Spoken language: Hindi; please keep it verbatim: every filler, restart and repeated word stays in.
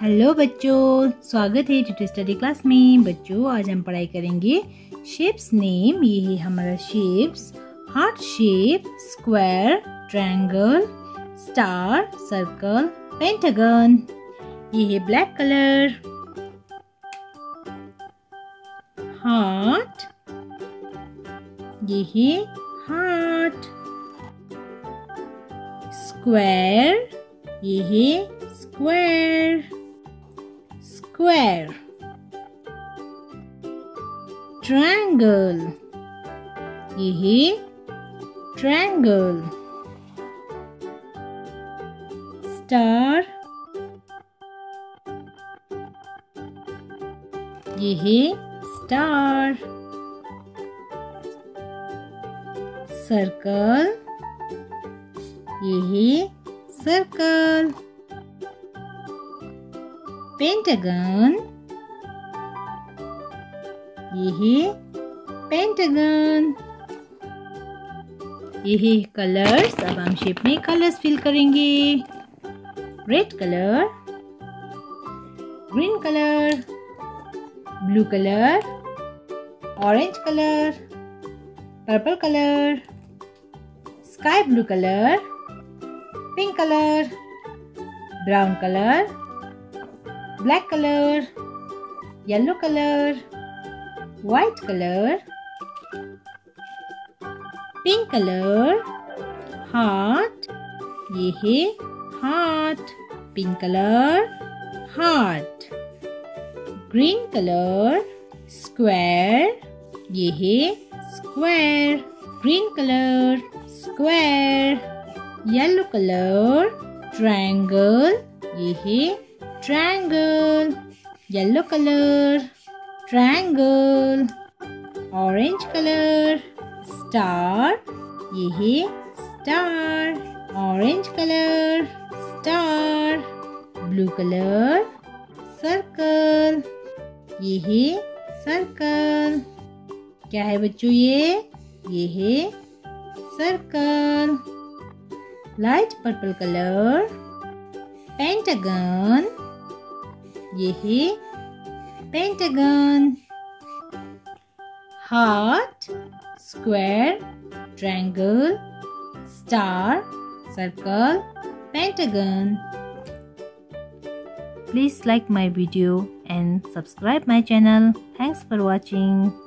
हेलो बच्चों, स्वागत है टिटू स्टडी क्लास में। बच्चों आज हम पढ़ाई करेंगे शेप्स नेम। ये है हमारा shapes. Heart shape, square, triangle, star, circle, pentagon. ये है ब्लैक कलर। हार्ट, ये है हार्ट। स्क्वायर, ये है स्क्वायर। Square, triangle, ये है triangle, star, ये है star, circle, ये है circle, पेंटागन, ये है पेंटागन। ये है कलर्स। अब हम शेप में कलर्स फिल करेंगे। Red colour, green colour, blue colour, orange colour, purple colour, sky blue colour, pink colour, brown colour, black colour, yellow colour, white colour, pink colour, heart, ये है heart, pink colour, heart, green colour, square, ये है square, green colour, square, yellow colour, triangle, ये है triangle, yellow colour, triangle, orange colour, star, ये है star, orange colour, star, blue colour, circle, ये है सर्कल। क्या है बच्चों ये? ये है circle. Light purple colour, pentagon, ये है pentagon, heart, square, triangle, star, circle, pentagon. Please like my video and subscribe my channel. Thanks for watching.